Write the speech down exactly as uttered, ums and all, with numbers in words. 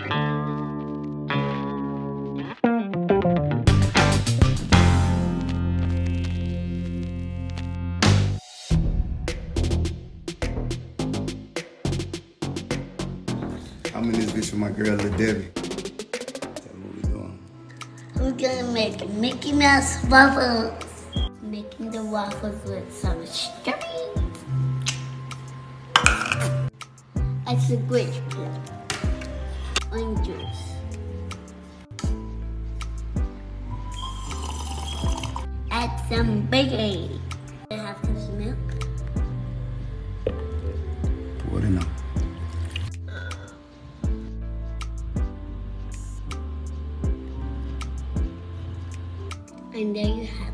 I'm in this bitch with my girl, Lil Debbie. We're gonna make Mickey Mouse waffles. Making the waffles with some strings. That's a great plan. Orange juice. Add some baking. I have some milk. Pour it in. And there you have